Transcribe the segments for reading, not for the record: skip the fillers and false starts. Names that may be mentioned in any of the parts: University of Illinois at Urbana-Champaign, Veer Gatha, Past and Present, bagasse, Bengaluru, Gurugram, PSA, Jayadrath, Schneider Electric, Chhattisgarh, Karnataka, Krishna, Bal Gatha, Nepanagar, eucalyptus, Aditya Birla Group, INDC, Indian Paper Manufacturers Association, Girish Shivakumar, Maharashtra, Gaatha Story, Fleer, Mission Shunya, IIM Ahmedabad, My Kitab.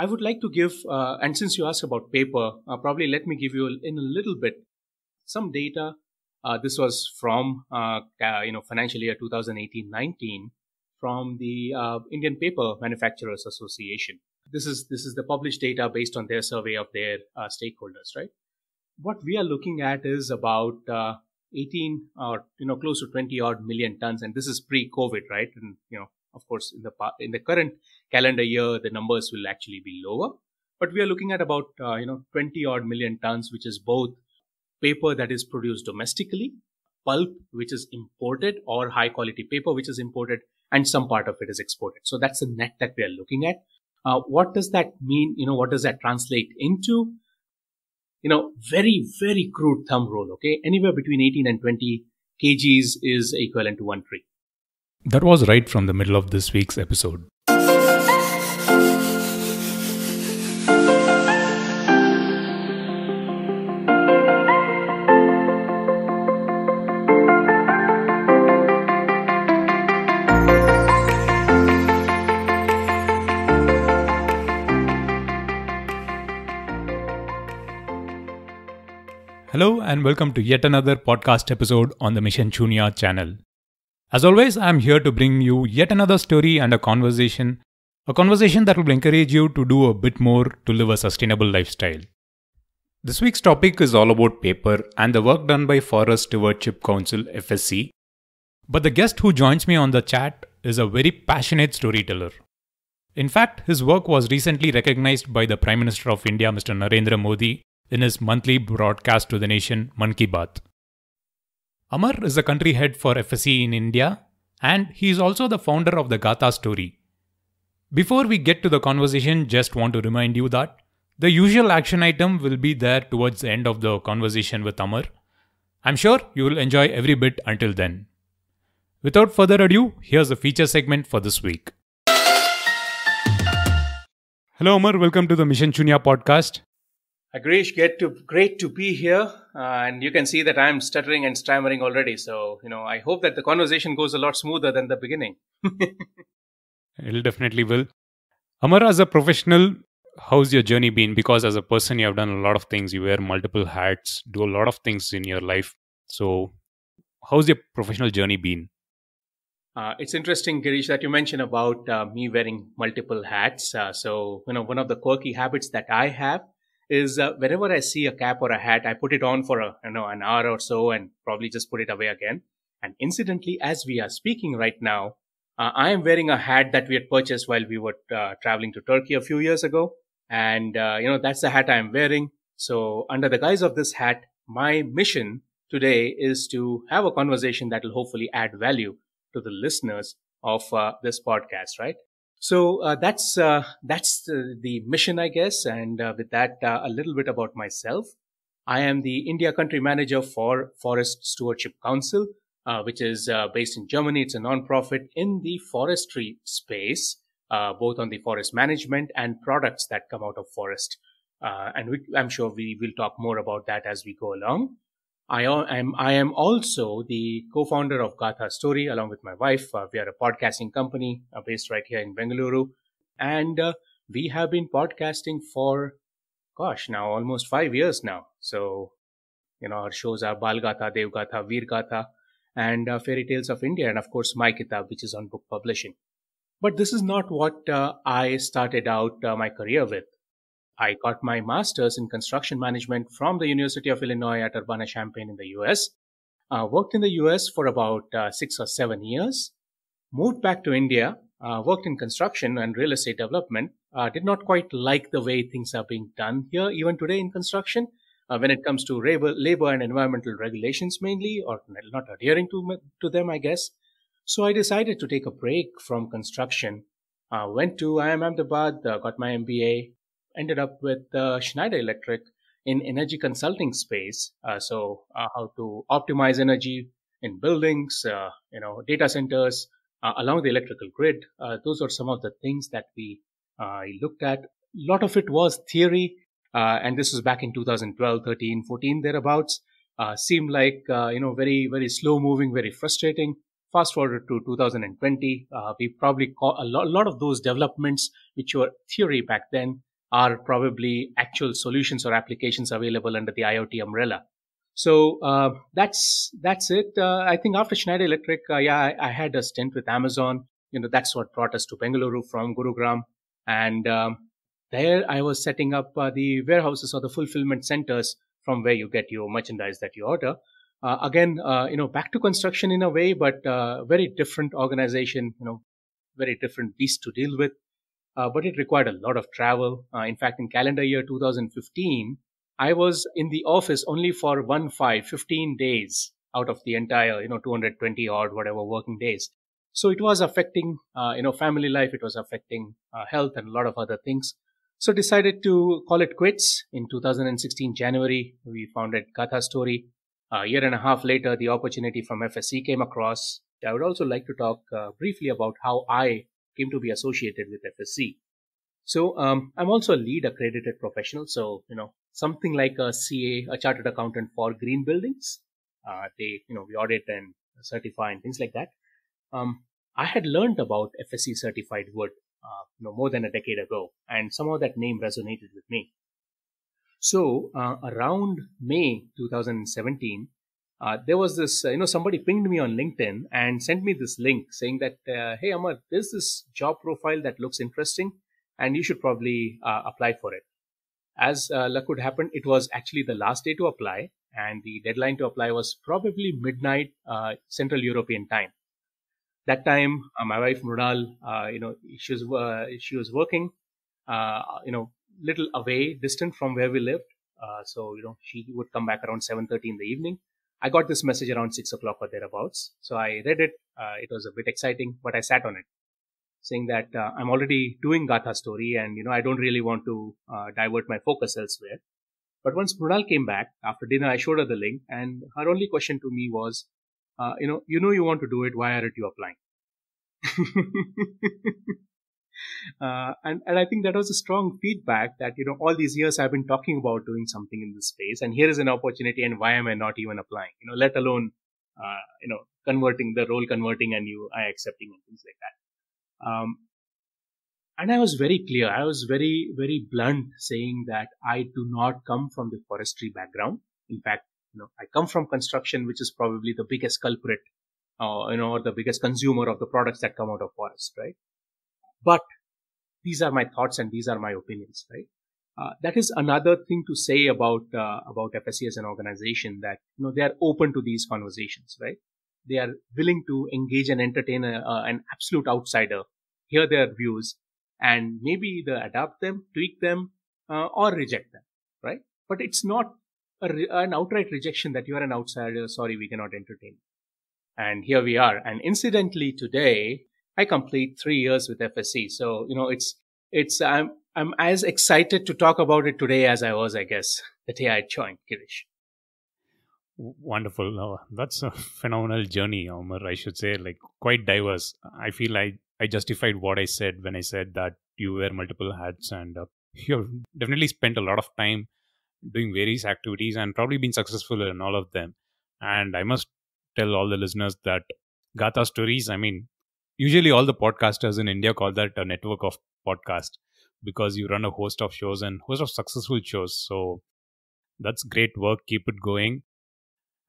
I would like to give, and since you asked about paper, probably let me give you in a little bit some data. This was from, financial year 2018-19 from the Indian Paper Manufacturers Association. This is the published data based on their survey of their stakeholders, right? What we are looking at is about 18 or, close to 20 odd million tons. And this is pre-COVID, right? And, of course, in the current calendar year, the numbers will actually be lower. But we are looking at about, 20 odd million tons, which is both paper that is produced domestically, pulp, which is imported, or high quality paper, which is imported, and some part of it is exported. So that's the net that we are looking at. What does that mean? What does that translate into? Very, very crude thumb rule, okay? Anywhere between 18 and 20 kgs is equivalent to one tree. That was right from the middle of this week's episode. Hello and welcome to yet another podcast episode on the Mission Shunya channel. As always, I'm here to bring you yet another story and a conversation that will encourage you to do a bit more to live a sustainable lifestyle. This week's topic is all about paper and the work done by Forest Stewardship Council, FSC. But the guest who joins me on the chat is a very passionate storyteller. In fact, his work was recently recognized by the Prime Minister of India, Mr. Narendra Modi, in his monthly broadcast to the nation, Manki Baat. Amar is the country head for FSC in India, and he is also the founder of the Gaatha Story. Before we get to the conversation, just want to remind you that the usual action item will be there towards the end of the conversation with Amar. I'm sure you will enjoy every bit until then. Without further ado, here's the feature segment for this week. Hello Amar, welcome to the Mission Shunya podcast. Girish, great to be here, and you can see that I'm stuttering and stammering already. So, I hope that the conversation goes a lot smoother than the beginning. It definitely will. Amar, as a professional, how's your journey been? Because as a person, you have done a lot of things. You wear multiple hats, do a lot of things in your life. So, how's your professional journey been? It's interesting, Girish, that you mentioned about me wearing multiple hats. One of the quirky habits that I have is whenever I see a cap or a hat, I put it on for an hour or so and probably just put it away again. And incidentally, as we are speaking right now, I am wearing a hat that we had purchased while we were traveling to Turkey a few years ago. And, that's the hat I am wearing. So under the guise of this hat, my mission today is to have a conversation that will hopefully add value to the listeners of this podcast, right? So that's the mission, I guess. And with that, a little bit about myself. I am the India Country Manager for Forest Stewardship Council, which is based in Germany. It's a non-profit in the forestry space, both on the forest management and products that come out of forest. I'm sure we will talk more about that as we go along. I am also the co-founder of Gaatha Story along with my wife. We are a podcasting company based right here in Bengaluru. And we have been podcasting for, now almost 5 years now. So, our shows are Bal Gatha, Dev Gatha, Veer Gatha, and Fairy Tales of India. And of course, My Kitab, which is on book publishing. But this is not what I started out my career with. I got my master's in construction management from the University of Illinois at Urbana-Champaign in the US. Worked in the US for about 6 or 7 years. Moved back to India, worked in construction and real estate development. Did not quite like the way things are being done here, even today in construction, when it comes to labor and environmental regulations mainly, or not adhering to them, I guess. So I decided to take a break from construction. Went to IIM Ahmedabad, got my MBA. Ended up with Schneider Electric in energy consulting space. How to optimize energy in buildings, data centers, along the electrical grid. Those are some of the things that we looked at. A lot of it was theory. And this was back in 2012, 13, 14, thereabouts. Seemed like, very, very slow moving, very frustrating. Fast forward to 2020. We probably caught a lot of those developments, which were theory back then, are probably actual solutions or applications available under the IoT umbrella. So that's it. I think after Schneider Electric, I had a stint with Amazon. You know, that's what brought us to Bengaluru from Gurugram. And there I was setting up the warehouses or the fulfillment centers from where you get your merchandise that you order. Again, you know, back to construction in a way, but very different organization, you know, very different beast to deal with. But it required a lot of travel. In fact, in calendar year 2015, I was in the office only for 15 days out of the entire, you know, 220 odd whatever working days. So it was affecting, you know, family life. It was affecting health and a lot of other things. So decided to call it quits in 2016, January. We founded Gaatha Story. A year and a half later, the opportunity from FSC came across. I would also like to talk briefly about how I came to be associated with FSC. So I'm also a lead accredited professional. So, you know, something like a CA, a chartered accountant for green buildings. They, you know, we audit and certify and things like that. I had learned about FSC certified wood, you know, more than a decade ago, and somehow that name resonated with me. So around May 2017, there was this, you know, somebody pinged me on LinkedIn and sent me this link saying that, hey, Amar, there's this job profile that looks interesting and you should probably apply for it. As luck would happen, it was actually the last day to apply, and the deadline to apply was probably midnight Central European time. That time, my wife Runal, you know, she was working, you know, little away, distant from where we lived. So, you know, she would come back around 7:30 in the evening. I got this message around 6 o'clock or thereabouts. So I read it. It was a bit exciting, but I sat on it, saying that I'm already doing Gaatha Story, and you know, I don't really want to divert my focus elsewhere. But once Mrunal came back after dinner, I showed her the link, and her only question to me was, you know, you want to do it. Why aren't you applying? And I think that was a strong feedback that, you know, all these years I've been talking about doing something in this space, and here is an opportunity, and why am I not even applying, you know, let alone, you know, converting and you are accepting and things like that. And I was very clear. I was very, very blunt, saying that I do not come from the forestry background. In fact, you know, I come from construction, which is probably the biggest culprit, you know, or the biggest consumer of the products that come out of forest, right? But these are my thoughts and these are my opinions, right? That is another thing to say about FSC as an organization, that, you know, they are open to these conversations, right? They are willing to engage and entertain an absolute outsider, hear their views, and maybe either adapt them, tweak them, or reject them, right? But it's not an outright rejection that you are an outsider, sorry, we cannot entertain. And here we are. And incidentally, today, I complete 3 years with FSC. So, you know, I'm as excited to talk about it today as I was, I guess, the day I joined, Girish. Wonderful. That's a phenomenal journey, Amar, I should say, like quite diverse. I feel I justified what I said when I said that you wear multiple hats, and you've definitely spent a lot of time doing various activities and probably been successful in all of them. And I must tell all the listeners that Gaatha Stories, I mean, usually all the podcasters in India call that a network of podcast, because you run a host of shows and host of successful shows. So that's great work. Keep it going.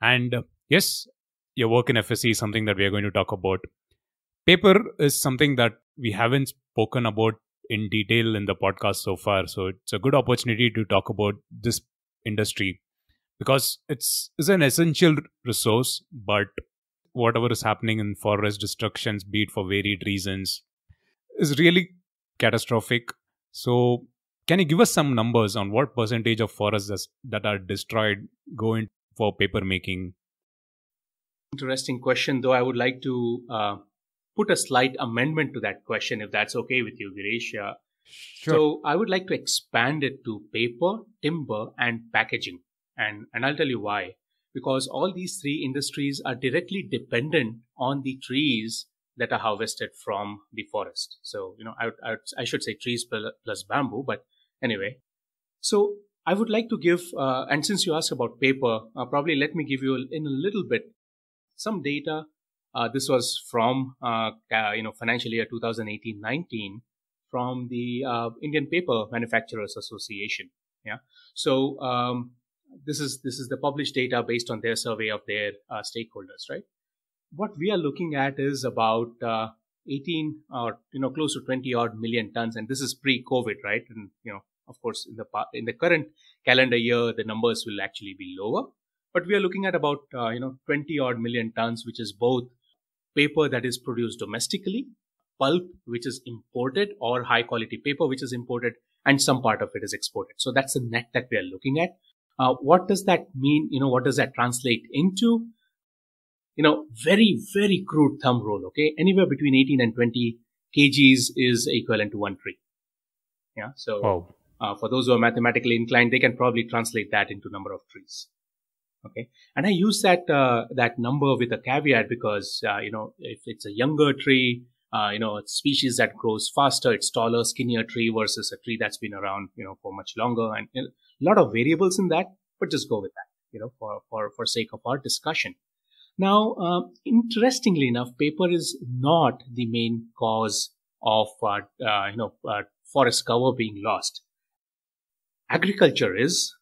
And yes, your work in FSC is something that we are going to talk about. Paper is something that we haven't spoken about in detail in the podcast so far. So it's a good opportunity to talk about this industry, because it's an essential resource, but whatever is happening in forest destructions, be it for varied reasons, is really catastrophic. So can you give us some numbers on what percentage of forests that are destroyed go in for paper making? Interesting question, though I would like to put a slight amendment to that question, if that's okay with you, Girish. Sure. So I would like to expand it to paper, timber, and packaging. And I'll tell you why. Because all these three industries are directly dependent on the trees that are harvested from the forest. So, you know, I should say trees plus bamboo, but anyway. So I would like to give, and since you asked about paper, probably let me give you in a little bit some data. This was from, you know, financial year 2018-19. from the Indian Paper Manufacturers Association. Yeah. So this is the published data based on their survey of their stakeholders, right? What we are looking at is about 18 or close to 20 odd million tons, and this is pre-COVID, right? And of course, in the current calendar year, the numbers will actually be lower. But we are looking at about 20 odd million tons, which is both paper that is produced domestically, pulp which is imported, or high quality paper which is imported, and some part of it is exported. So that's the net that we are looking at. What does that mean? What does that translate into? Very, very crude thumb rule. Okay, anywhere between 18 and 20 kgs is equivalent to one tree. Yeah. So wow. For those who are mathematically inclined, they can probably translate that into number of trees. Okay, and I use that that number with a caveat because if it's a younger tree, it's species that grows faster, it's taller, skinnier tree versus a tree that's been around for much longer, and a lot of variables in that. But just go with that, for sake of our discussion. Now, interestingly enough, paper is not the main cause of forest cover being lost. Agriculture is.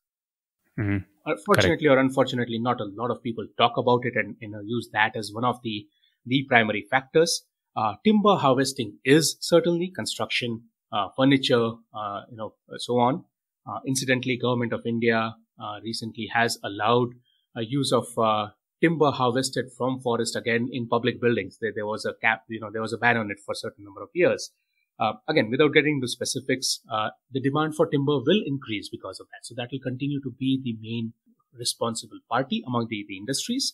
Mm-hmm. Fortunately or unfortunately, not a lot of people talk about it and use that as one of the primary factors. Timber harvesting is certainly, construction, furniture, so on. Incidentally, Government of India recently has allowed use of timber harvested from forest again in public buildings. There was a cap, there was a ban on it for a certain number of years. Again, without getting into specifics, the demand for timber will increase because of that. So that will continue to be the main responsible party among the industries.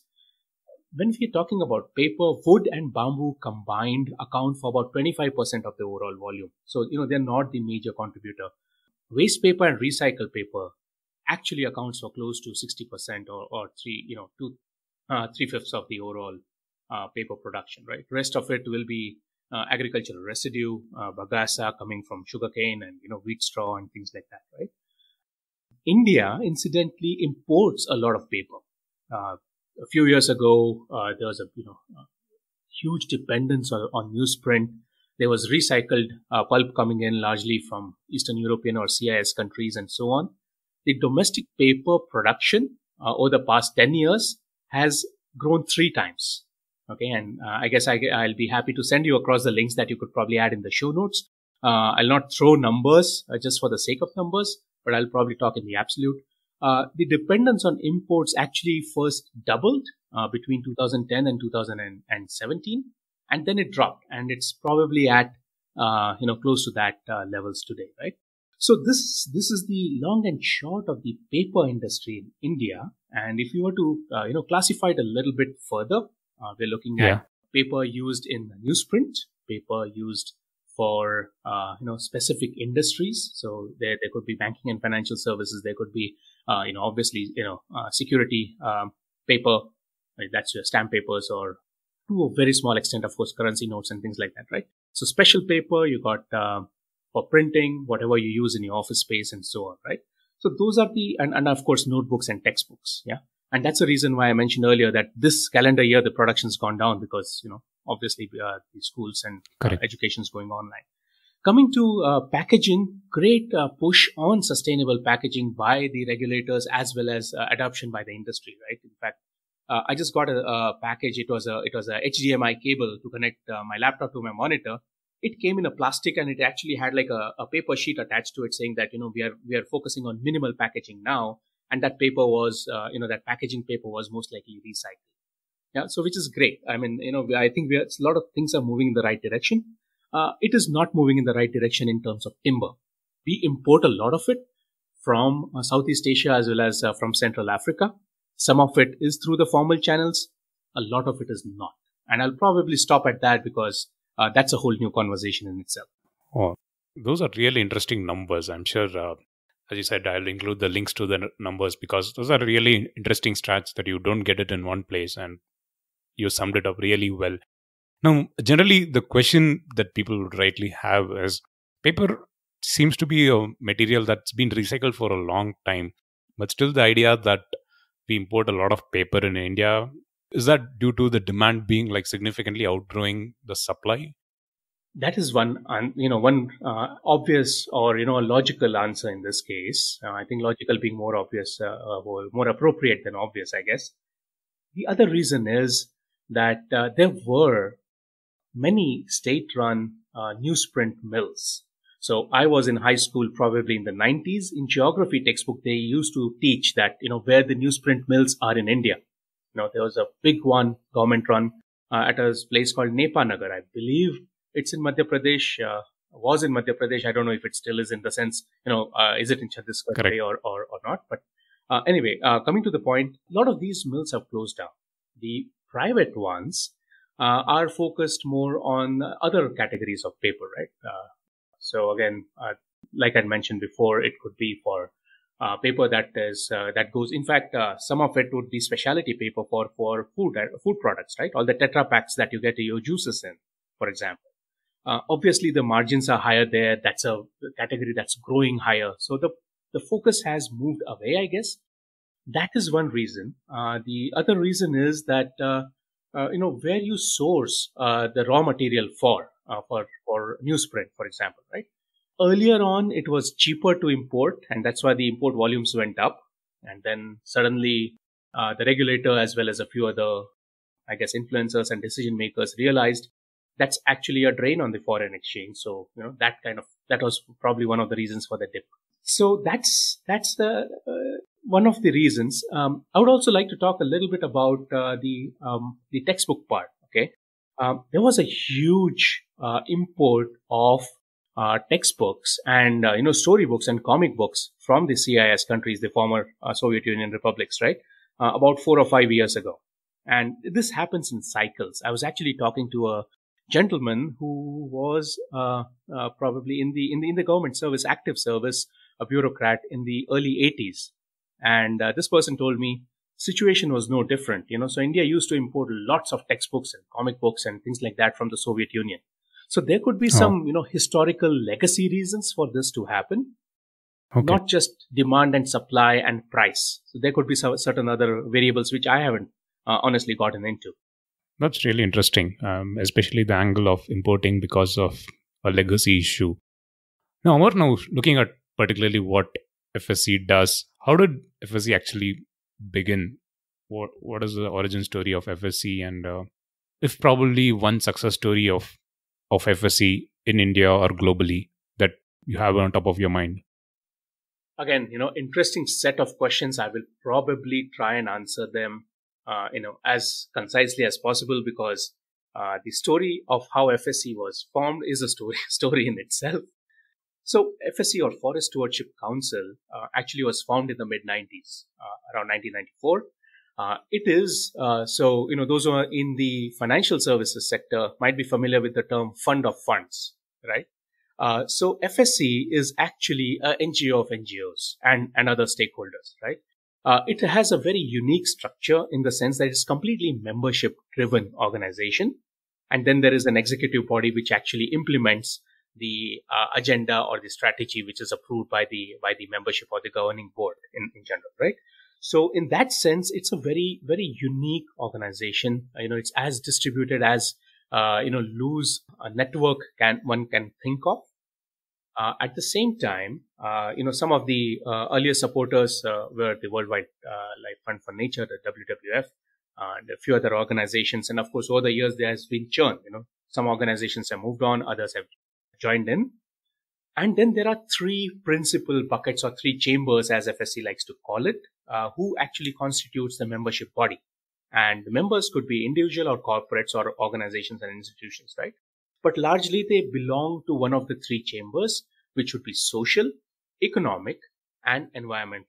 When we're talking about paper, wood and bamboo combined account for about 25% of the overall volume. So, they're not the major contributor. Waste paper and recycled paper actually accounts for close to 60% or three-fifths of the overall paper production, right? Rest of it will be agricultural residue, bagasse coming from sugarcane and wheat straw and things like that, right? India, incidentally, imports a lot of paper. A few years ago, there was a huge dependence on newsprint. There was recycled pulp coming in largely from Eastern European or CIS countries and so on. The domestic paper production over the past 10 years has grown 3 times. Okay, and I guess I'll be happy to send you across the links that you could probably add in the show notes. I'll not throw numbers just for the sake of numbers, but I'll probably talk in the absolute. The dependence on imports actually first doubled between 2010 and 2017, and then it dropped, and it's probably at close to that levels today, right? So this is the long and short of the paper industry in India, and if you were to classify it a little bit further. We're looking at paper used in newsprint, paper used for specific industries. So there could be banking and financial services. There could be obviously security paper. Right? That's your stamp papers, or to a very small extent, of course, currency notes and things like that, right? So special paper you got for printing, whatever you use in your office space and so on, right? So those are and of course notebooks and textbooks, yeah. And that's the reason why I mentioned earlier that this calendar year, the production's gone down because, obviously the schools and education's going online. Coming to packaging, great push on sustainable packaging by the regulators as well as adoption by the industry, right? In fact, I just got a package. It was a HDMI cable to connect my laptop to my monitor. It came in a plastic and it actually had like a paper sheet attached to it saying that, we are focusing on minimal packaging now. And that paper was, that packaging paper was most likely recycled. Yeah. So, which is great. I mean, I think a lot of things are moving in the right direction. It is not moving in the right direction in terms of timber. We import a lot of it from Southeast Asia as well as from Central Africa. Some of it is through the formal channels. A lot of it is not. And I'll probably stop at that because that's a whole new conversation in itself. Oh, those are really interesting numbers. I'm sure. As you said, I'll include the links to the numbers because those are really interesting stats that you don't get it in one place, and you summed it up really well. Now, generally, the question that people would rightly have is, paper seems to be a material that's been recycled for a long time, but still the idea that we import a lot of paper in India, is that due to the demand being like significantly outgrowing the supply? That is one obvious or, logical answer in this case. I think logical being more obvious, or more appropriate than obvious, I guess. The other reason is that there were many state-run newsprint mills. So I was in high school probably in the 90s. In geography textbook, they used to teach that, where the newsprint mills are in India. There was a big one, government-run, at a place called Nepanagar, I believe. It's in Madhya Pradesh, was in Madhya Pradesh. I don't know if it still is in the sense, is it in Chhattisgarh today or not? But anyway, coming to the point, a lot of these mills have closed down. The private ones are focused more on other categories of paper, right? So again, like I mentioned before, it could be for paper that is that goes. In fact, some of it would be specialty paper for food products, right? All the Tetra Paks that you get your juices in, for example. Obviously, the margins are higher there. That's a category that's growing higher. So the focus has moved away, I guess. That is one reason. The other reason is that, where you source the raw material for newsprint, for example, right? Earlier on, it was cheaper to import, and that's why the import volumes went up. And then suddenly, the regulator, as well as a few other, I guess, influencers and decision makers realized that's actually a drain on the foreign exchange. So, that was probably one of the reasons for the dip. So that's the one of the reasons. I would also like to talk a little bit about the textbook part. Okay, there was a huge import of textbooks and storybooks and comic books from the CIS countries, the former Soviet Union republics, right? About 4 or 5 years ago, and this happens in cycles. I was actually talking to a gentleman who was probably in the government service, active service, a bureaucrat in the early 80s, and this person told me situation was no different. So India used to import lots of textbooks and comic books and things like that from the Soviet Union. So there could be some historical legacy reasons for this to happen, not just demand and supply and price. So there could be certain other variables which I haven't honestly gotten into. That's really interesting, especially the angle of importing because of a legacy issue. Now, Amar, looking at particularly what FSC does, how did FSC actually begin? What is the origin story of FSC? And if probably one success story of FSC in India or globally that you have on top of your mind? Again, interesting set of questions. I will probably try and answer them as concisely as possible, because the story of how FSC was formed is a story in itself. So FSC, or Forest Stewardship Council, actually was formed in the mid-90s, around 1994. It is, those who are in the financial services sector might be familiar with the term fund of funds, right? So FSC is actually an NGO of NGOs and other stakeholders, right? It has a very unique structure in the sense that it's completely membership-driven organization. And then there is an executive body which actually implements the agenda or the strategy which is approved by the membership or the governing board in general, right? So in that sense, it's a very, very unique organization. It's as distributed as, loose a network one can think of. At the same time, some of the earlier supporters were the Worldwide Fund for Nature, the WWF, and a few other organizations. And of course, over the years, there has been churn. Some organizations have moved on, others have joined in. And then there are three principal buckets, or three chambers, as FSC likes to call it, who actually constitutes the membership body. And the members could be individual or corporates or organizations and institutions, right? But largely they belong to one of the three chambers, which would be social, economic, and environmental.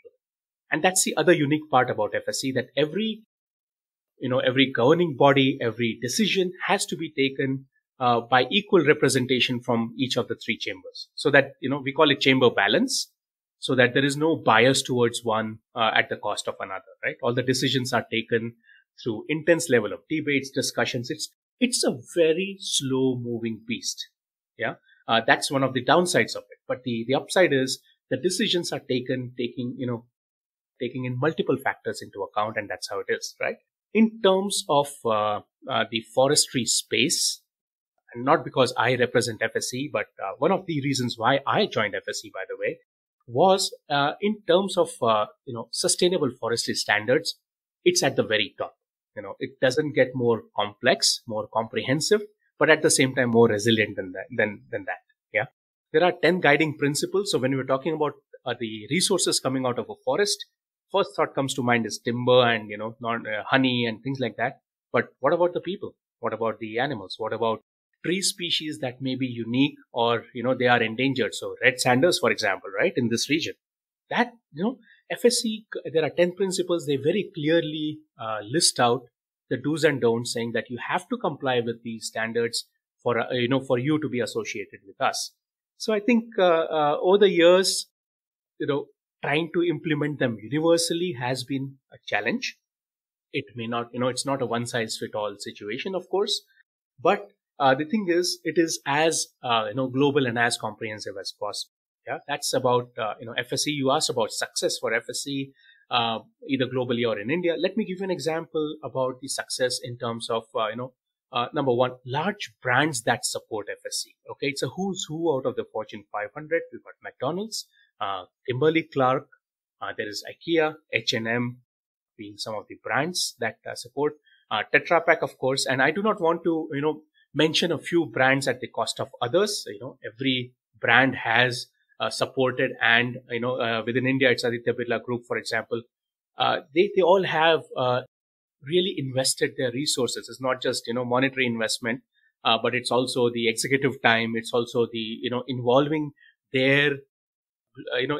And that's the other unique part about FSC, that every governing body, every decision has to be taken by equal representation from each of the three chambers. So that, we call it chamber balance, so that there is no bias towards one at the cost of another, right? All the decisions are taken through intense level of debates, discussions. It's a very slow-moving beast. Yeah, that's one of the downsides of it. But the upside is the decisions are taking in multiple factors into account, and that's how it is, right? In terms of the forestry space, not because I represent FSE, but one of the reasons why I joined FSE, by the way, was in terms of sustainable forestry standards, it's at the very top. You know, it doesn't get more complex, more comprehensive, but at the same time more resilient than that. Yeah, there are 10 guiding principles. So when we're talking about the resources coming out of a forest, first thought comes to mind is timber and honey and things like that. But what about the people? What about the animals? What about tree species that may be unique or, they are endangered? So red sanders, for example, right, in this region. That, FSE, there are 10 principles. They very clearly list out the do's and don'ts, saying that you have to comply with these standards for you to be associated with us. So I think over the years, trying to implement them universally has been a challenge. It may not, it's not a one-size-fit-all situation, of course, but the thing is, it is as, global and as comprehensive as possible. Yeah, that's about, FSE. You asked about success for FSE, either globally or in India. Let me give you an example about the success in terms of, number one, large brands that support FSE. Okay, it's a who's who out of the Fortune 500. We've got McDonald's, Kimberly-Clark, there is IKEA, H&M being some of the brands that support, Tetra Pak, of course. And I do not want to, mention a few brands at the cost of others. Every brand has supported, and within India, it's Aditya Birla Group, for example. They all have really invested their resources. It's not just monetary investment, but it's also the executive time. It's also the involving their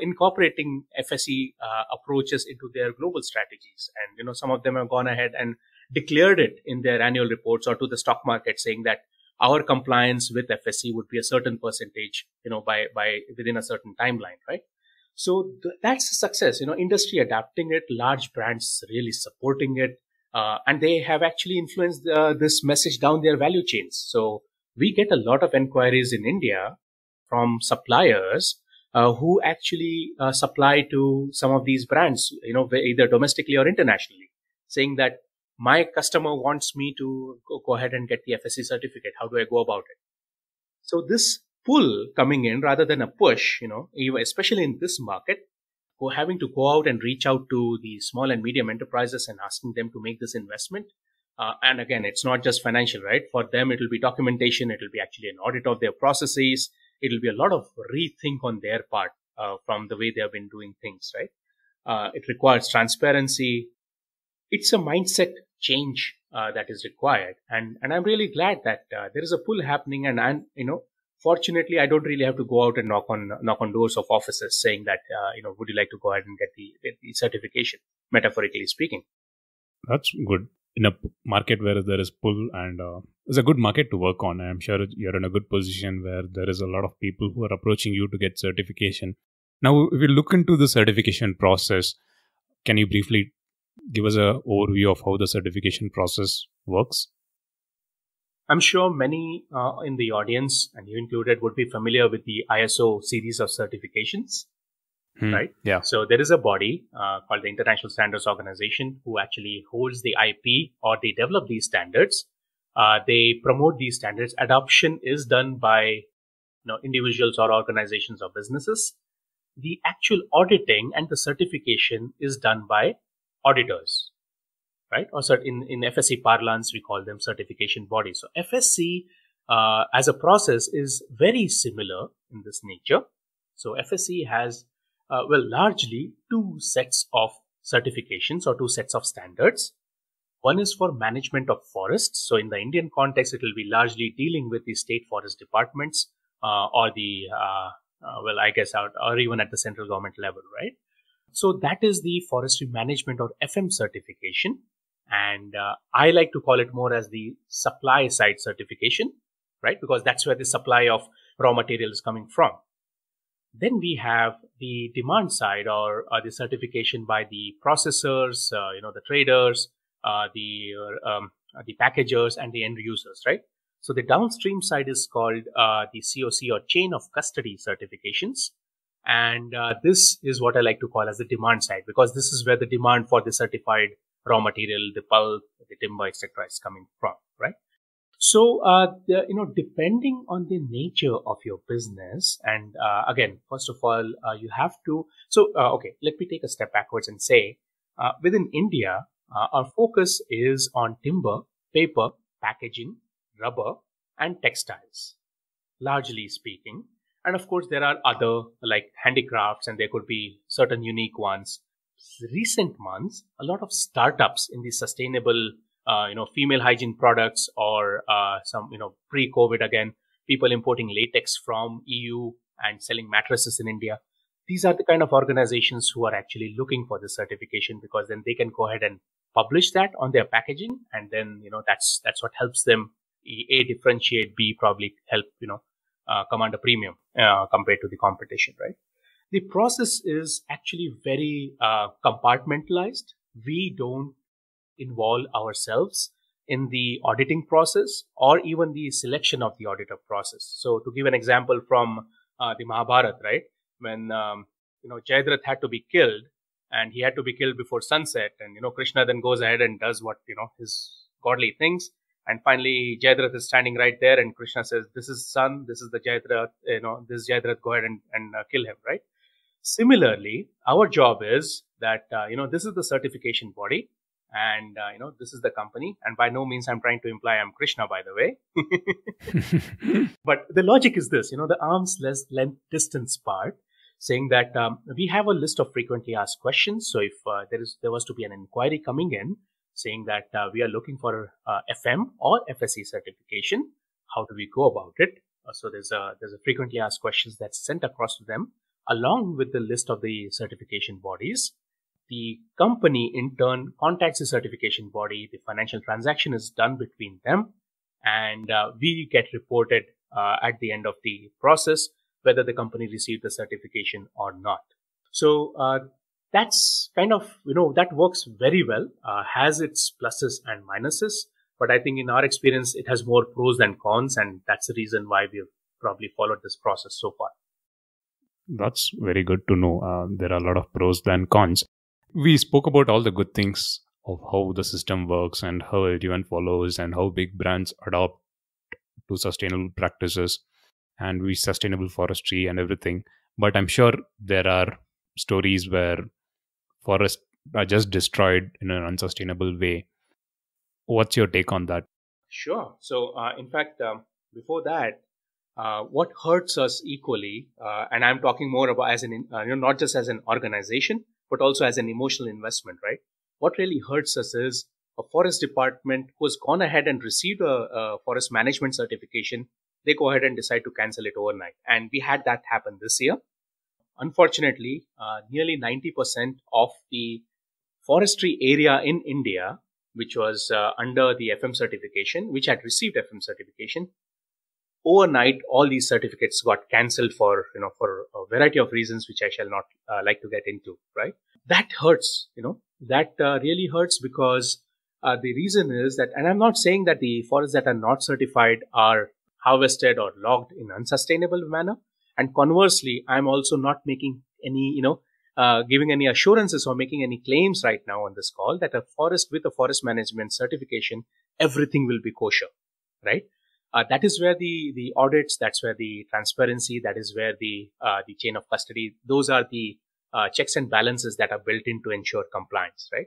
incorporating FSE approaches into their global strategies. And some of them have gone ahead and declared it in their annual reports or to the stock market, saying that our compliance with FSE would be a certain percentage, by within a certain timeline, right? So that's a success, industry adapting it, large brands really supporting it, and they have actually influenced this message down their value chains. So we get a lot of inquiries in India from suppliers who actually supply to some of these brands, either domestically or internationally, saying that my customer wants me to go ahead and get the FSC certificate. How do I go about it? So this pull coming in rather than a push, especially in this market, having to go out and reach out to the small and medium enterprises and asking them to make this investment. And again, it's not just financial, right? For them, it will be documentation. It will be actually an audit of their processes. It will be a lot of rethink on their part from the way they have been doing things, right? It requires transparency. It's a mindset change that is required, and I'm really glad that there is a pull happening. And I'm, fortunately, I don't really have to go out and knock on doors of offices saying that would you like to go ahead and get the certification, metaphorically speaking. That's good in a market where there is pull, and it's a good market to work on. I'm sure you're in a good position where there is a lot of people who are approaching you to get certification. Now, if we look into the certification process, can you briefly give us an overview of how the certification process works? I'm sure many in the audience, and you included, would be familiar with the ISO series of certifications, right? Yeah. So there is a body called the International Standards Organization who actually holds the IP, or they develop these standards. They promote these standards. Adoption is done by individuals or organizations or businesses. The actual auditing and the certification is done by auditors, right? Or in FSC parlance, we call them certification bodies. So FSC as a process is very similar in this nature. So FSC has, largely two sets of certifications or two sets of standards. One is for management of forests. So in the Indian context, it will be largely dealing with the state forest departments or the, or even at the central government level, right? So that is the forestry management or FM certification. And I like to call it more as the supply side certification, right? Because that's where the supply of raw material is coming from. Then we have the demand side or the certification by the processors, the traders, the packagers and the end users, right? So the downstream side is called the COC or chain of custody certifications. And this is what I like to call as the demand side, because this is where the demand for the certified raw material, the pulp, the timber, etc. is coming from, right? So, depending on the nature of your business, and again, first of all, you have to, so, okay, let me take a step backwards and say, within India, our focus is on timber, paper, packaging, rubber, and textiles, largely speaking. And of course, there are other like handicrafts, and there could be certain unique ones. Recent months, a lot of startups in the sustainable, female hygiene products or some, pre-COVID again, people importing latex from EU and selling mattresses in India. These are the kind of organizations who are actually looking for this certification, because then they can go ahead and publish that on their packaging. And then, that's what helps them A, differentiate, B, probably help, command a premium compared to the competition, right? The process is actually very compartmentalized. We don't involve ourselves in the auditing process or even the selection of the auditor process. So to give an example from the Mahabharata, right? When, Jayadrath had to be killed, and he had to be killed before sunset. And, Krishna then goes ahead and does what, his godly things. And finally, Jayadrath is standing right there, and Krishna says, this is son, this is the Jayadrath, this Jayadrath, go ahead and kill him, right? Similarly, our job is that, this is the certification body, and, this is the company. And by no means I'm trying to imply I'm Krishna, by the way. But the logic is this, the arm's length distance part, saying that we have a list of frequently asked questions. So if there was to be an inquiry coming in, saying that we are looking for FM or FSC certification. How do we go about it? So there's a frequently asked questions that's sent across to them, along with the list of the certification bodies. The company in turn contacts the certification body. The financial transaction is done between them, and we get reported at the end of the process whether the company received the certification or not. So that's kind of, that works very well, has its pluses and minuses. But I think in our experience, it has more pros than cons. And that's the reason why we've probably followed this process so far. That's very good to know. There are a lot of pros than cons. We spoke about all the good things of how the system works and how everyone follows and how big brands adopt to sustainable practices and we sustainable forestry and everything. But I'm sure there are stories where forests are just destroyed in an unsustainable way. What's your take on that? Sure. So, in fact, before that, what hurts us equally, and I'm talking more about as an, not just as an organization, but also as an emotional investment, right? What really hurts us is a forest department who's gone ahead and received a forest management certification. They go ahead and decide to cancel it overnight. And we had that happen this year. Unfortunately, nearly 90% of the forestry area in India, which was under the FM certification, which had received FM certification, overnight, all these certificates got cancelled for, for a variety of reasons, which I shall not like to get into, right? That hurts, that really hurts because the reason is that, and I'm not saying that the forests that are not certified are harvested or logged in unsustainable manner. And conversely, I'm also not making any, giving any assurances or making any claims right now on this call that a forest with a forest management certification, everything will be kosher, right? That is where the audits, that's where the transparency, that is where the chain of custody, those are the checks and balances that are built in to ensure compliance, right?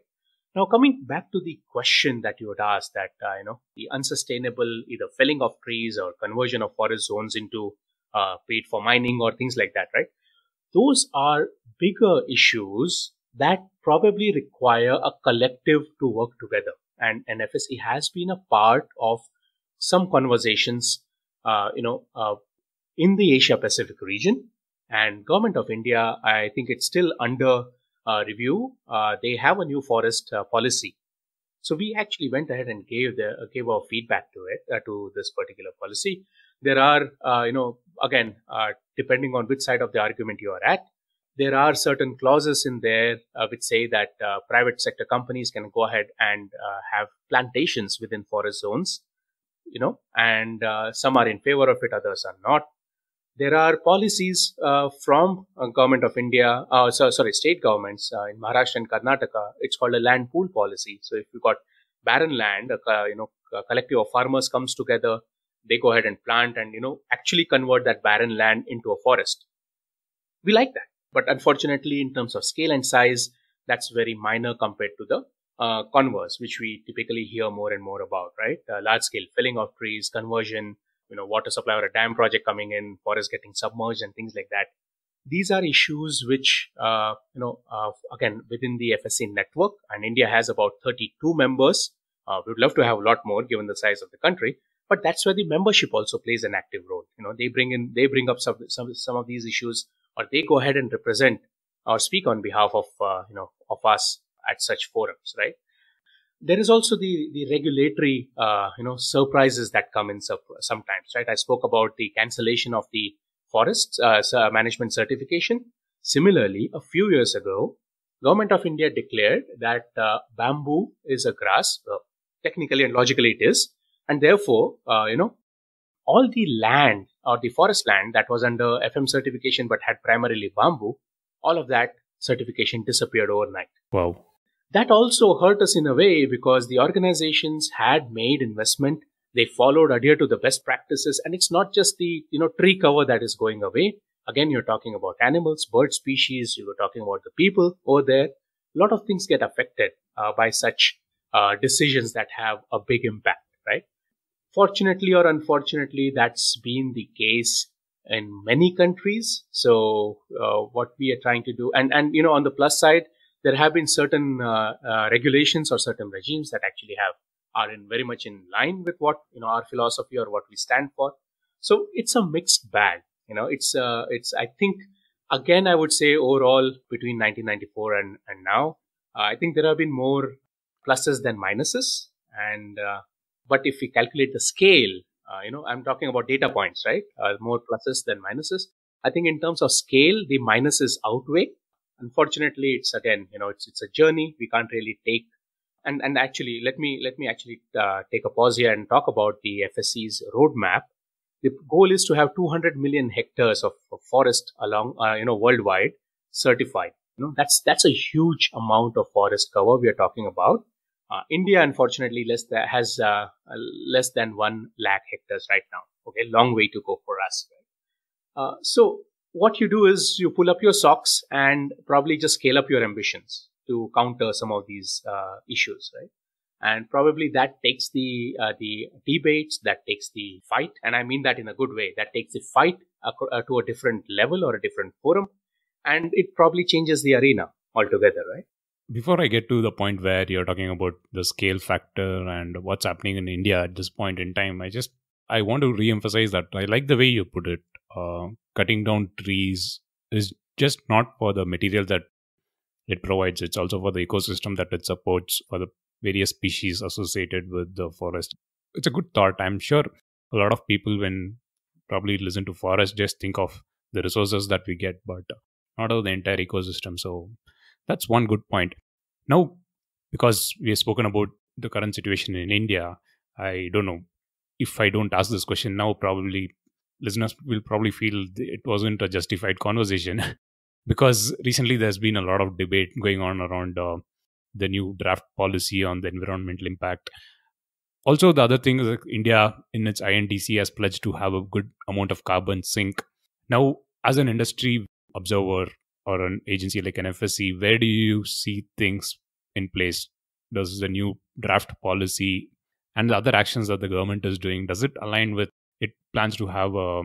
Now, coming back to the question that you had asked that, the unsustainable either felling of trees or conversion of forest zones into paid for mining or things like that, right? Those are bigger issues that probably require a collective to work together. And FSC has been a part of some conversations, in the Asia Pacific region. And Government of India, I think it's still under review. They have a new forest policy. So we actually went ahead and gave our feedback to it, to this particular policy. There are, again, depending on which side of the argument you are at, there are certain clauses in there which say that private sector companies can go ahead and have plantations within forest zones, and some are in favor of it, others are not. There are policies from Government of India, state governments in Maharashtra and Karnataka. It's called a land pool policy. So if you've got barren land, collective of farmers comes together, they go ahead and plant and, you know, actually convert that barren land into a forest. We like that. But unfortunately, in terms of scale and size, that's very minor compared to the converse, which we typically hear more and more about, right? Large scale felling of trees, conversion, you know, water supply or a dam project coming in, forests getting submerged and things like that. These are issues which, again, within the FSC network, and India has about 32 members. We would love to have a lot more given the size of the country, but that's where the membership also plays an active role. You know, they bring up some of these issues, or they go ahead and represent or speak on behalf of us at such forums, right? There is also the regulatory, surprises that come in sometimes, right? I spoke about the cancellation of the forests management certification. Similarly, a few years ago, Government of India declared that bamboo is a grass. Technically and logically it is. And therefore, all the land or the forest land that was under FM certification but had primarily bamboo, all of that certification disappeared overnight. Wow. That also hurt us in a way because the organizations had made investment. They followed, adhere to the best practices. And it's not just the, tree cover that is going away. Again, you're talking about animals, bird species. You were talking about the people over there. A lot of things get affected by such decisions that have a big impact, right? Fortunately or unfortunately, that's been the case in many countries. So what we are trying to do, and on the plus side, there have been certain regulations or certain regimes that actually are very much in line with what, our philosophy or what we stand for. So it's a mixed bag. It's I think, again, I would say overall between 1994 and now, I think there have been more pluses than minuses. And, but if we calculate the scale, I'm talking about data points, right? More pluses than minuses. I think in terms of scale, the minuses outweigh. Unfortunately, it's again, it's a journey. We can't really take. And actually, let me take a pause here and talk about the FSC's roadmap. The goal is to have 200 million hectares of forest along, worldwide certified. That's a huge amount of forest cover we are talking about. India, unfortunately, has less than 1 lakh hectares right now. Okay, long way to go for us. Right? So what you do is you pull up your socks and probably just scale up your ambitions to counter some of these issues, right? And probably that takes the debates, that takes the fight, and I mean that in a good way. That takes the fight to a different level or a different forum, and it probably changes the arena altogether, right? Before I get to the point where you're talking about the scale factor and what's happening in India at this point in time, I want to reemphasize that I like the way you put it. Cutting down trees is just not for the material that it provides; it's also for the ecosystem that it supports, for the various species associated with the forest. It's a good thought. I'm sure a lot of people, when probably listen to forest, just think of the resources that we get, but not of the entire ecosystem. So that's one good point. Now, because we have spoken about the current situation in India, I don't know, if I don't ask this question now, probably listeners will probably feel it wasn't a justified conversation because recently there's been a lot of debate going on around the new draft policy on the environmental impact. Also, the other thing is that India in its INDC has pledged to have a good amount of carbon sink. Now, as an industry observer or an agency like an FSC, where do you see things in place? Does the new draft policy and the other actions that the government is doing, does it align with it plans to have a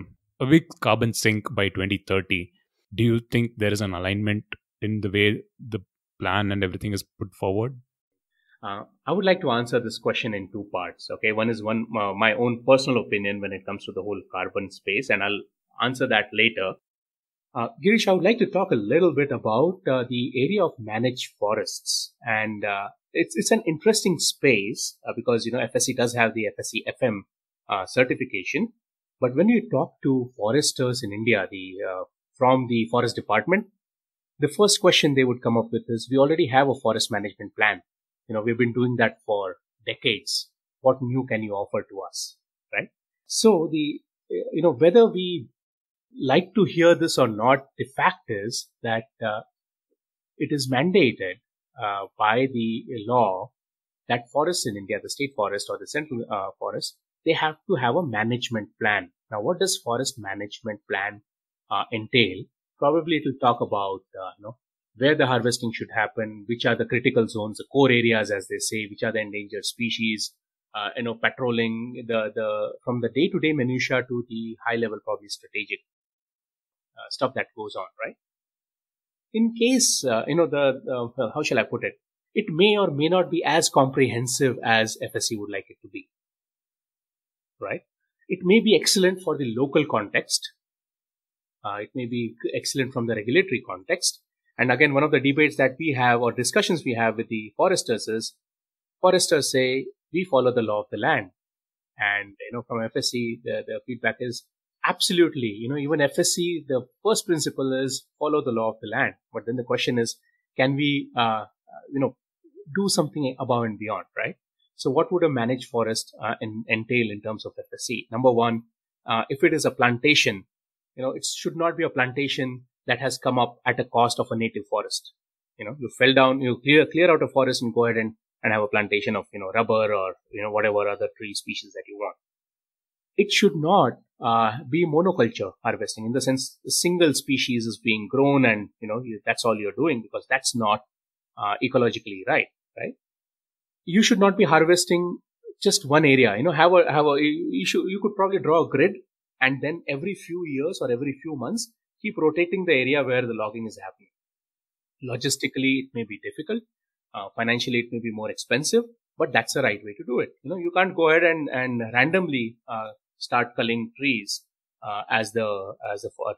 big carbon sink by 2030? Do you think there is an alignment in the way the plan and everything is put forward? I would like to answer this question in two parts. Okay, one is my own personal opinion when it comes to the whole carbon space, and I'll answer that later. Girish, I would like to talk a little bit about the area of managed forests, and it's an interesting space because FSC does have the FSC FM certification, but when you talk to foresters in India, from the forest department, the first question they would come up with is, we already have a forest management plan. We've been doing that for decades. What new can you offer to us, right? So whether we like to hear this or not, the fact is that it is mandated by the law that forests in India, the state forest or the central forest, they have to have a management plan. Now, what does forest management plan entail? Probably it will talk about, where the harvesting should happen, which are the critical zones, the core areas, as they say, which are the endangered species, patrolling the from the day-to-day minutiae to the high-level, probably strategic stuff that goes on, right? In case, how shall I put it? It may or may not be as comprehensive as FSC would like it to be, right? It may be excellent for the local context. It may be excellent from the regulatory context. And again, one of the debates that we have or discussions we have with the foresters is, foresters say, we follow the law of the land. And, from FSC, the feedback is, absolutely, even FSC, the first principle is follow the law of the land. But then the question is, can we, do something above and beyond, right? So what would a managed forest entail in terms of FSC? Number one, if it is a plantation, it should not be a plantation that has come up at a cost of a native forest. You fell down, you clear out a forest and go ahead and have a plantation of, rubber or, whatever other tree species that you want. It should not be monoculture harvesting in the sense a single species is being grown and, that's all you're doing, because that's not ecologically right, right? You should not be harvesting just one area, you could probably draw a grid and then every few years or every few months, keep rotating the area where the logging is happening. Logistically, it may be difficult. Financially, it may be more expensive, but that's the right way to do it. You can't go ahead and randomly start culling trees as the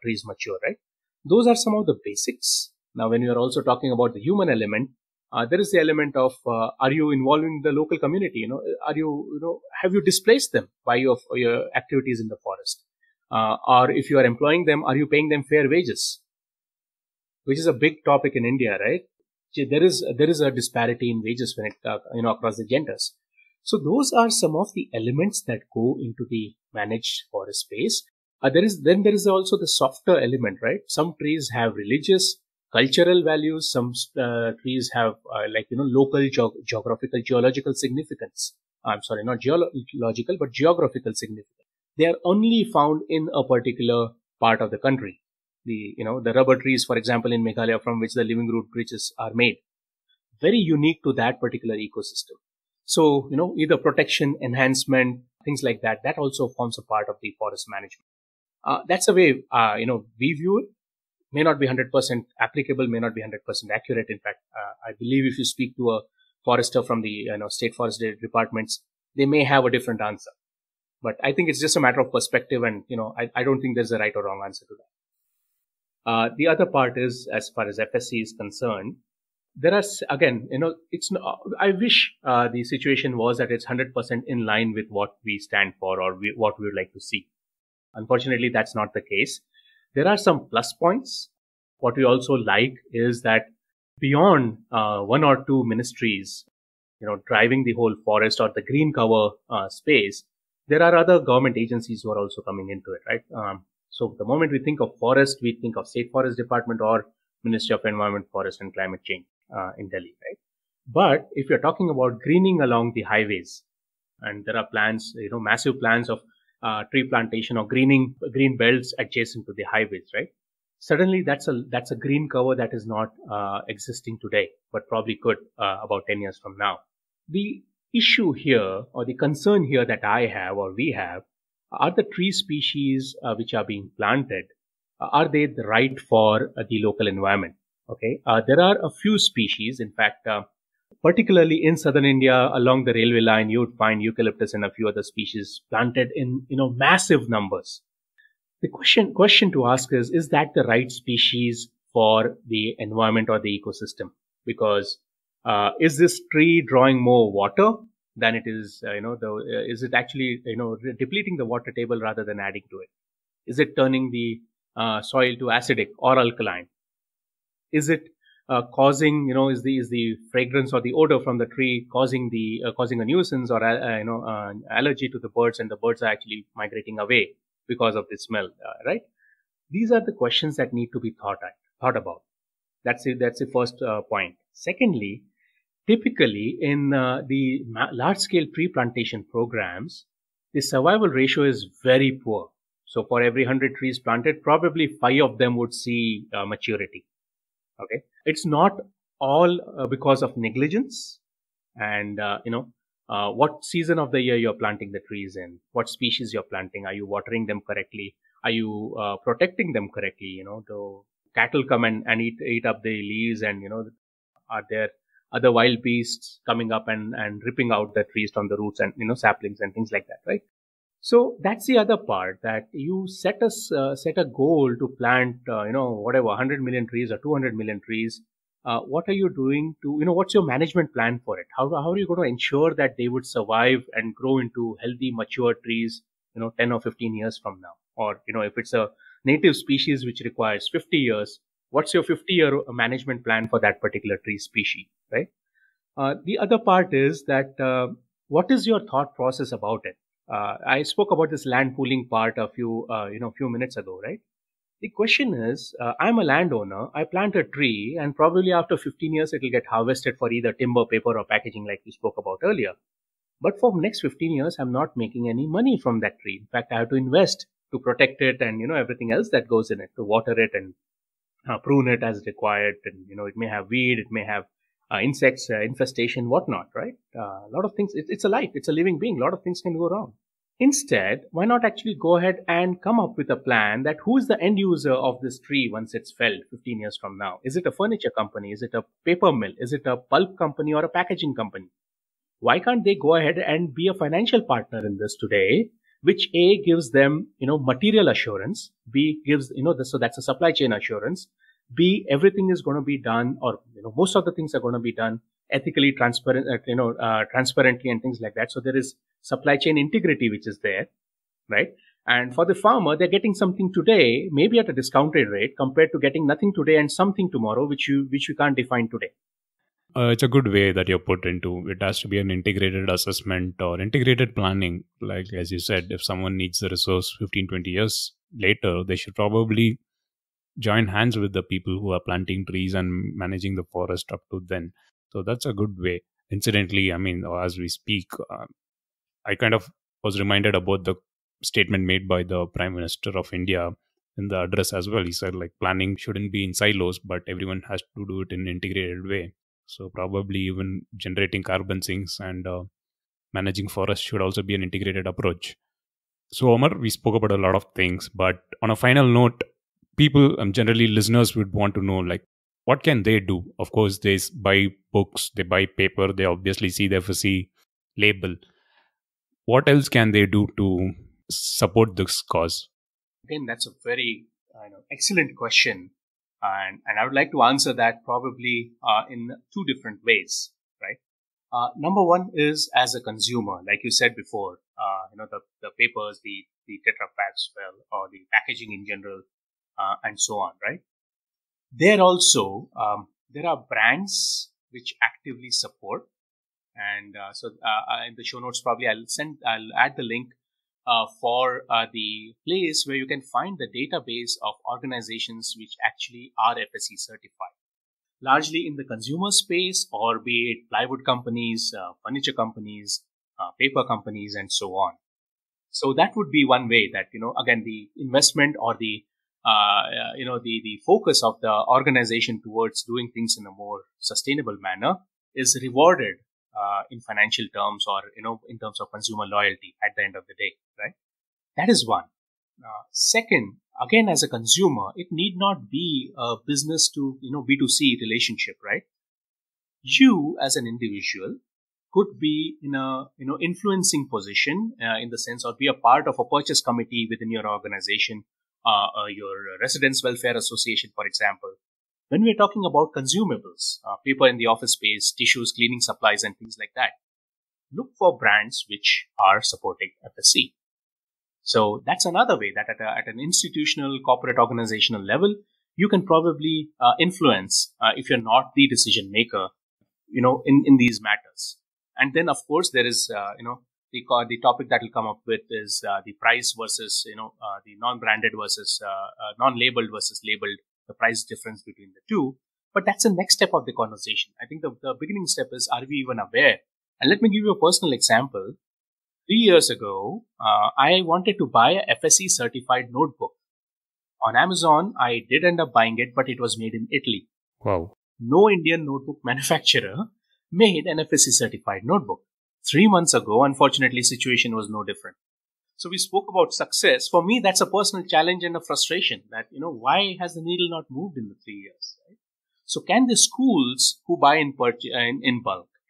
trees mature, right? Those are some of the basics. Now, when you are also talking about the human element, there is the element of are you involving the local community? Have you displaced them by your activities in the forest? Or if you are employing them, are you paying them fair wages? Which is a big topic in India, right? There is a disparity in wages when it across the genders. So those are some of the elements that go into the managed forest space. There is also the softer element, right? Some trees have religious, cultural values. Some trees have local geographical, geological significance. I'm sorry, not geological, but geographical significance. They are only found in a particular part of the country. The rubber trees, for example, in Meghalaya, from which the living root bridges are made. Very unique to that particular ecosystem. So, either protection, enhancement, things like that, that also forms a part of the forest management. That's the way, we view it. May not be 100% applicable, may not be 100% accurate. In fact, I believe if you speak to a forester from the, state forest departments, they may have a different answer. But I think it's just a matter of perspective and, I don't think there's a right or wrong answer to that. The other part is, as far as FSC is concerned, there are, again, it's not, I wish the situation was that it's 100% in line with what we stand for or what we would like to see. Unfortunately, that's not the case. There are some plus points. What we also like is that beyond one or two ministries, driving the whole forest or the green cover space, there are other government agencies who are also coming into it, right? So the moment we think of forest, we think of State Forest Department or Ministry of Environment, Forest and Climate Change in Delhi, right? But if you're talking about greening along the highways, and there are plans, massive plans of tree plantation or green belts adjacent to the highways, right? Suddenly that's a green cover that is not existing today, but probably could about 10 years from now. The issue here or the concern here that I have or we have are the tree species which are being planted. Are they the right for the local environment? Okay. There are a few species. In fact, particularly in southern India along the railway line, you would find eucalyptus and a few other species planted in, massive numbers. The question to ask is that the right species for the environment or the ecosystem? Because is this tree drawing more water than it is, is it actually, depleting the water table rather than adding to it? Is it turning the soil to acidic or alkaline? Is it causing, is the fragrance or the odor from the tree causing a nuisance or, an allergy to the birds, and the birds are actually migrating away because of the smell, right? These are the questions that need to be thought about. That's the first point. Secondly, Typically, in the large-scale tree plantation programs, the survival ratio is very poor. So for every 100 trees planted, probably 5 of them would see maturity. Okay, it's not all because of negligence and, what season of the year you're planting the trees in, what species you're planting, are you watering them correctly, are you protecting them correctly, do cattle come and eat up the leaves and, are there other wild beasts coming up and ripping out the trees from the roots and, saplings and things like that, right? So that's the other part, that you set a goal to plant, whatever, 100 million trees or 200 million trees. What are you doing to, what's your management plan for it? How are you going to ensure that they would survive and grow into healthy, mature trees, 10 or 15 years from now? Or, if it's a native species which requires 50 years, what's your 50-year management plan for that particular tree species, right? The other part is that, what is your thought process about it? I spoke about this land pooling part a few minutes ago, right? The question is, I'm a landowner, I plant a tree and probably after 15 years, it'll get harvested for either timber, paper or packaging like we spoke about earlier. But for the next 15 years, I'm not making any money from that tree. In fact, I have to invest to protect it and, everything else that goes in it, to water it and prune it as required. And, it may have weed, it may have insects, infestation, whatnot, right? A lot of things. It's a life. It's a living being. A lot of things can go wrong. Instead, why not actually go ahead and come up with a plan that who is the end user of this tree once it's felled 15 years from now? Is it a furniture company? Is it a paper mill? Is it a pulp company or a packaging company? Why can't they go ahead and be a financial partner in this today, which A, gives them, material assurance, B, gives, so that's a supply chain assurance, B, everything is going to be done or, most of the things are going to be done ethically, transparently and things like that. So there is supply chain integrity, which is there, right? And for the farmer, they're getting something today, maybe at a discounted rate compared to getting nothing today and something tomorrow, which you can't define today. It's a good way that you're put into. It has to be an integrated assessment or integrated planning. Like, as you said, if someone needs the resource 15, 20 years later, they should probably join hands with the people who are planting trees and managing the forest up to then. So that's a good way. Incidentally, I mean, as we speak, I kind of was reminded about the statement made by the Prime Minister of India in the address as well. He said, like, planning shouldn't be in silos, but everyone has to do it in an integrated way. So probably even generating carbon sinks and managing forests should also be an integrated approach. So Amar, we spoke about a lot of things, but on a final note, people, generally listeners, would want to know, like, what can they do? Of course, they buy books, they buy paper, they obviously see the FSC label. What else can they do to support this cause? Again, that's a very excellent question. And I would like to answer that probably in two different ways, right? Number one is as a consumer, like you said before, the papers, the Tetra Paks, or the packaging in general, and so on, right? There also, there are brands which actively support. And in the show notes, probably I'll add the link for the place where you can find the database of organizations which actually are FSC certified, largely in the consumer space, or be it plywood companies, furniture companies, paper companies, and so on. So that would be one way that, again, the investment or the focus of the organization towards doing things in a more sustainable manner is rewarded in financial terms or, in terms of consumer loyalty at the end of the day, right? That is one. Second, again, as a consumer, it need not be a business to, B2C relationship, right? You as an individual could be in a, influencing position in the sense, or be a part of a purchase committee within your organization, your residents welfare association, for example. When we're talking about consumables, paper in the office space, tissues, cleaning supplies, and things like that, look for brands which are supporting FSC. So that's another way that at an institutional, corporate, organizational level, you can probably influence if you're not the decision maker, in these matters. And then, of course, there is, the topic that will come up with is the price versus, the non-branded versus non-labeled versus labeled. The price difference between the two, But that's the next step of the conversation. I think the beginning step is, are we even aware? And let me give you a personal example. 3 years ago, I wanted to buy a FSC certified notebook. On Amazon, I did end up buying it, but it was made in Italy. Wow. No Indian notebook manufacturer made an FSC certified notebook. 3 months ago, unfortunately, situation was no different. So we spoke about success. For me, that's a personal challenge and a frustration that, you know, why has the needle not moved in the 3 years? Right? So can the schools who buy in bulk,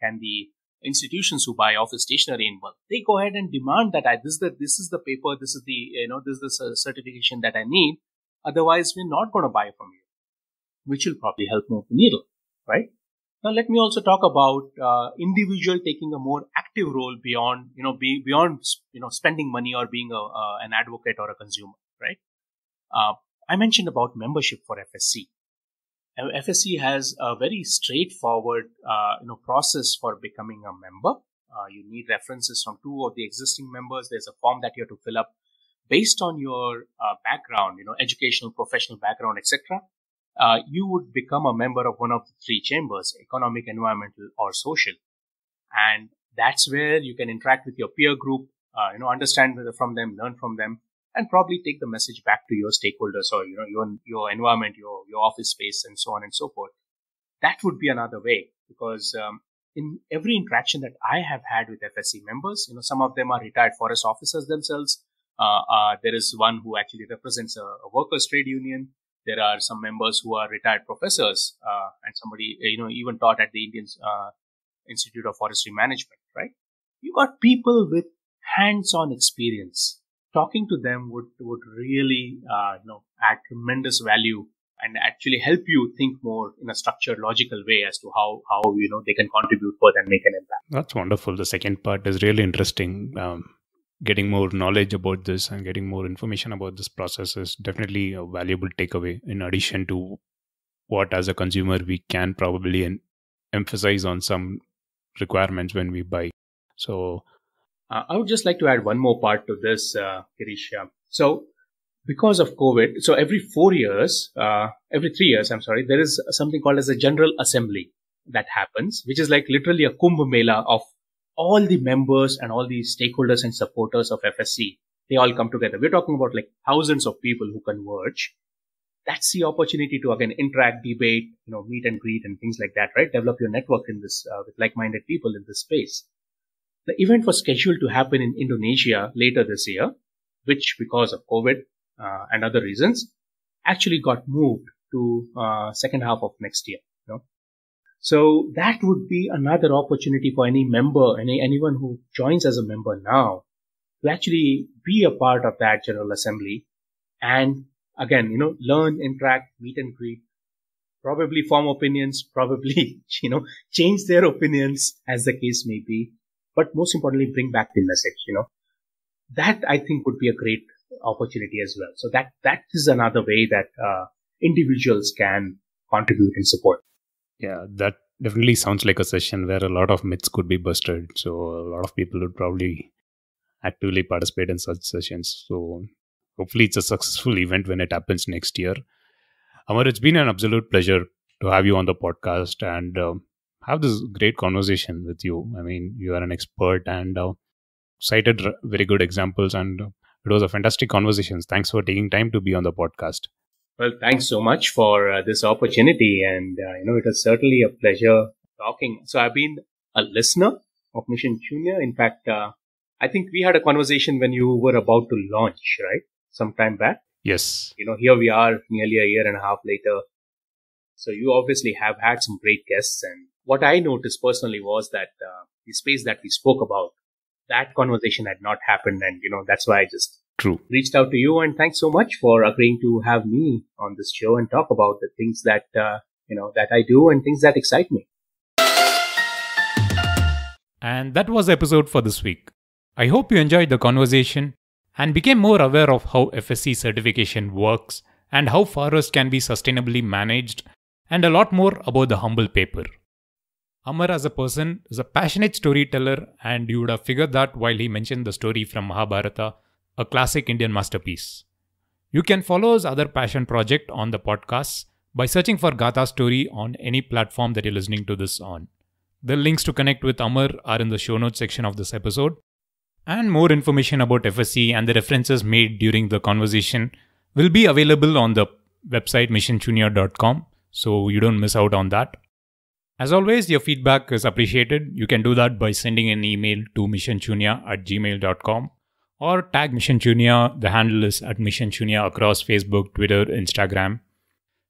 can the institutions who buy office stationery in bulk, they go ahead and demand that this is the paper, this is the, you know, this is the certification that I need. Otherwise, we're not going to buy from you, which will probably help move the needle, right? Now, let me also talk about individual taking a more active role beyond, you know, spending money or being an advocate or a consumer, right? I mentioned about membership for FSC. FSC has a very straightforward, process for becoming a member. You need references from two of the existing members. There's a form that you have to fill up based on your background, you know, educational, professional background, etc. You would become a member of one of the three chambers, economic, environmental, or social. And that's where you can interact with your peer group, understand from them, learn from them, and probably take the message back to your stakeholders or, you know, your environment, your office space, and so on and so forth. That would be another way, because in every interaction that I have had with FSC members, you know, some of them are retired forest officers themselves. There is one who actually represents a workers' trade union. There are some members who are retired professors, and somebody, you know, even taught at the Indian Institute of Forestry Management, right? You got people with hands-on experience. Talking to them would really, add tremendous value and actually help you think more in a structured, logical way as to how they can contribute further and make an impact. That's wonderful. The second part is really interesting. Getting more knowledge about this and getting more information about this process is definitely a valuable takeaway, in addition to what as a consumer we can probably emphasize on some requirements when we buy. So I would just like to add one more part to this, Girish. So because of COVID, so every 3 years, there is something called as a General Assembly that happens, which is like literally a Kumbh Mela of all the members and all the stakeholders and supporters of FSC. They all come together. We're talking about like thousands of people who converge. That's the opportunity to again interact, debate, meet and greet and things like that, right? Develop your network in this, with like-minded people in this space. The event was scheduled to happen in Indonesia later this year, which because of COVID and other reasons actually got moved to second half of next year. So that would be another opportunity for any member, anyone who joins as a member now, to actually be a part of that General Assembly and again, learn, interact, meet and greet, probably form opinions, probably, change their opinions as the case may be, but most importantly, bring back the message, That I think would be a great opportunity as well. So that is another way that individuals can contribute and support. Yeah, that definitely sounds like a session where a lot of myths could be busted. So a lot of people would probably actively participate in such sessions. So hopefully it's a successful event when it happens next year. Amar, it's been an absolute pleasure to have you on the podcast and have this great conversation with you. I mean, you are an expert and cited very good examples, and it was a fantastic conversation. Thanks for taking time to be on the podcast. Well, thanks so much for this opportunity. And, it is certainly a pleasure talking. So I've been a listener of Mission Shunya. In fact, I think we had a conversation when you were about to launch, right? Some time back. Yes. Here we are nearly a year and a half later. So you obviously have had some great guests. And what I noticed personally was that the space that we spoke about, that conversation had not happened. And, that's why I just reached out to you, and thanks so much for agreeing to have me on this show and talk about the things that that I do and things that excite me. And that was the episode for this week. I hope you enjoyed the conversation and became more aware of how FSC certification works and how forests can be sustainably managed, and a lot more about the humble paper. Amar as a person is a passionate storyteller, and you would have figured that while he mentioned the story from Mahabharata, a classic Indian masterpiece. You can follow his other passion project on the podcast by searching for Gaatha Story on any platform that you're listening to this on. The links to connect with Amar are in the show notes section of this episode. And more information about FSC and the references made during the conversation will be available on the website missionjunior.com, so you don't miss out on that. As always, your feedback is appreciated. You can do that by sending an email to missionjunior@gmail.com or tag Mission Shunya. The handle is @Mission Shunya across Facebook, Twitter, Instagram.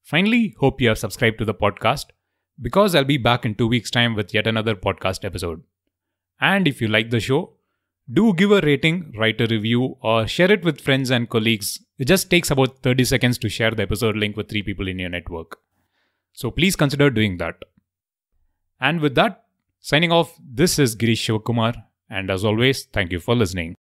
Finally, hope you have subscribed to the podcast because I'll be back in 2 weeks' time with yet another podcast episode. And if you like the show, do give a rating, write a review, or share it with friends and colleagues. It just takes about 30 seconds to share the episode link with 3 people in your network. So please consider doing that. And with that, signing off, this is Girish Shivakumar, and as always, thank you for listening.